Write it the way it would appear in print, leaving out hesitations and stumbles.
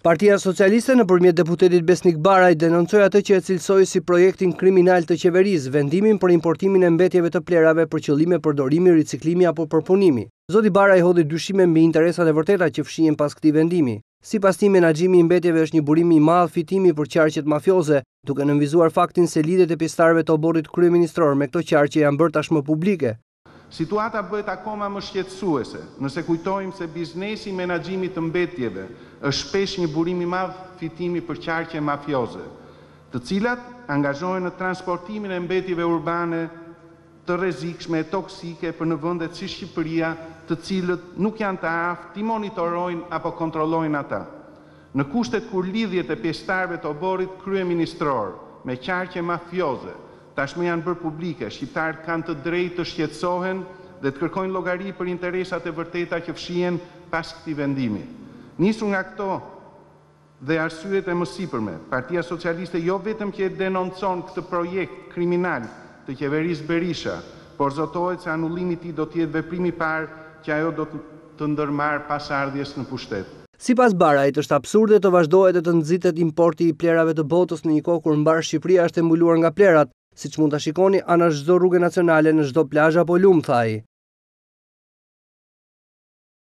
Partia Socialiste nëpërmjet deputetit Besnik Baraj denoncoi atë që e cilsoi si projektin kriminal të qeverisë, vendimin për importimin e mbetjeve të plerave për qëllime përdorimi, riciklimi apo përpunimi. Zoti Baraj hodhi dyshime mbi interesat e vërteta që fshihen pas këtij vendimi. Sipas tij, menaxhimi i mbetjeve është një burim i madh fitimi për qarqet mafioze, duke nënvizuar faktin se lidhjet e pjesëtarëve të oborrit kryeministror me këto qarqe janë bërë tashmë publike. Situata bëhet akoma më shqetësuese, nëse kujtojmë se biznesi i menaxhimit të mbetjeve është shpesh një burim i madh fitimi për qarqe mafioze, të cilat angazhohen në transportimin e mbetjeve urbane të rrezikshme, toksike për në vende si Shqipëria, të cilët nuk janë të aftë ti monitorojnë apo kontrollojnë ata. Në kushtet kur lidhjet e pjesëtarëve të oborrit kryeministror me qarqe mafioze tashmë janë bërë publike, shqiptarët kanë të drejtë të shqetësohen dhe të kërkojnë llogari për interesat e vërteta që fshihen pas këtij vendimi. Nisur nga këto dhe arsyet e mësipërme, Partia Socialiste jo vetëm që e denoncon këtë projekt kriminal të qeverisë Berisha, por zotohet se anullimi i tij do të jetë veprimi i parë që ajo do të ndërmarrë pas ardhjes në pushtet. Sipas Barajit, është absurde të vazhdohet e të nxitet importi i plerave të botës në një kohë kur mbar Shqipëria është e mbuluar nga plerat, siç mund ta shikoni ana çdo rruge nacionale në çdo plazh apo lum, thaj.